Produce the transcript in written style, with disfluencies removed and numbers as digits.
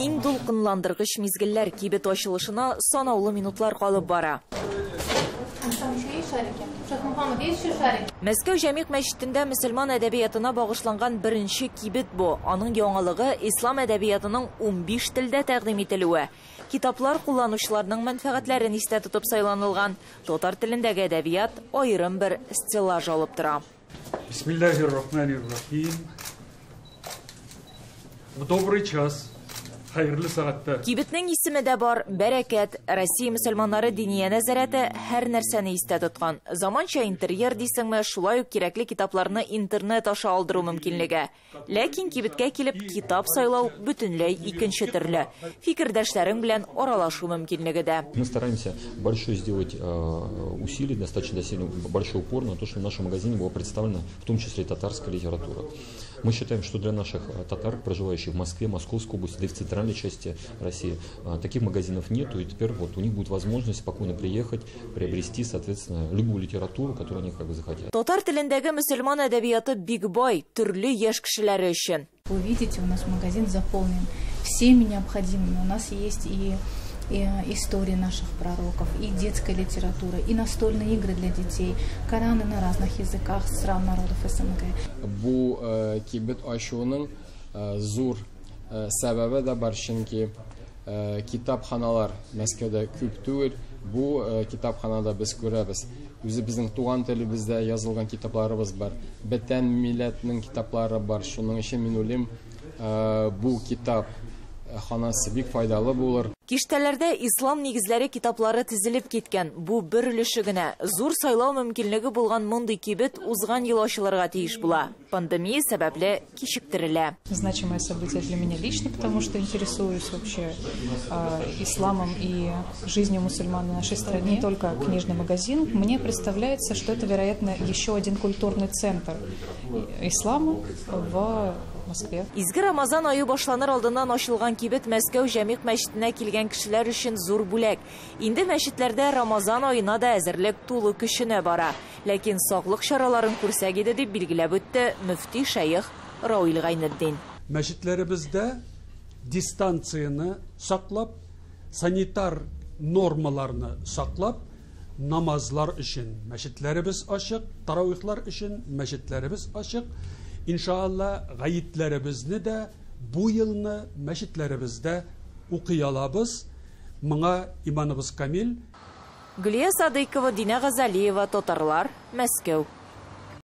Иң дулкынландыргыч мизгелләр кибет ачылышына санаулы минутлар калып бара. Мәскәү Җәмигъ мәчетендә мөселман әдәбиятына багышланган беренче кибет бу. Аның яңалыгы ислам әдәбиятының 15 телдә тәкъдим ителүе. Китаплар кулланучыларның мәнфәгатьләрен истә тотып сайланылган. Татар телендәге әдәбият аерым бер стеллаж алып тора. Бисмиллаһир-рахманир-рахим. Добрый час. Кибетнең исеме дә бар, бәрәкәт. Россия мөселманнары диния нәзәрәте һәр нәрсәне истә тоткан. Заманча интерьер дисеңме, шулай ук кирәкле китапларны интернет аша алдыру мөмкинлеге. Ләкин кибеткә килеп китап сайлау бөтенләй икенче төрле. Фикердәшләрең белән аралашу мөмкинлеге дә. Мы стараемся большое сделать усилие, достаточно сильно большой упор на то, что в нашем магазине была представлена в том числе татарская литература. Мы считаем, что для наших татар, проживающих в Москве, Московской области, да и в центральной части России, таких магазинов нету, и теперь вот у них будет возможность спокойно приехать, приобрести, соответственно, любую литературу, которую они как бы захотят. Татар телендәге мөселман әдәбияты бик бай, төрле яшь кешеләре өчен. Вы видите, у нас магазин заполнен всеми необходимыми. У нас есть и истории наших пророков, и детская литература, и настольные игры для детей, Кораны на разных языках стран народов СНГ. Бу кибет ашуның зур сәбәбе дә бар, чөнки китапханалар Мәскәүдә күп түгел. Бу китапханада без күрәбез. Үзе безнең туган телебездә язылган китапларыбыз бар. Бөтен милләтнең китаплары бар. Шуның өчен мин уйлыйм, бу китап ханасы бик файдалы булыр. Киштәләрдә ислам нигезләре китаплары тезелеп киткән. Бу бер өлеше генә. Зур сайлау мөмкинлеге булган мондый кибет узган ел ачылырга тиеш була. Пандемия сәбәпле кичектерелә. Значимое событие для меня лично, потому что интересуюсь вообще исламом и жизнью мусульман в нашей стране. Не только книжный магазин. Мне представляется, что это, вероятно, еще один культурный центр ислама в Москве. Изге Рамазан айы башланыр алдыннан ачылган кибет Мәскәү Җәмигъ мәчетенә килгән кешеләр өчен зур бүләк. Инде мәчетләрдә Рамазан аена да әзерлек тулы көченә бара. Ләкин саклык чараларын күрсәк иде дип билгеләп үтте мөфти шәйх Рауил Гайнетдин. Мәчетләребездә дистанцияны саклап, санитар нормаларны саклап, намазлар өчен мәчетләребез ашык, тарауихлар өчен мәчетләребез ашык. Иншалла, гаитләребезне дә бу елны мәчетләребездә укый алабыз. Моңа иманыбыз камил. Гүлия Садыкова, Дина Газалиева, Татарлар, Мәскәү.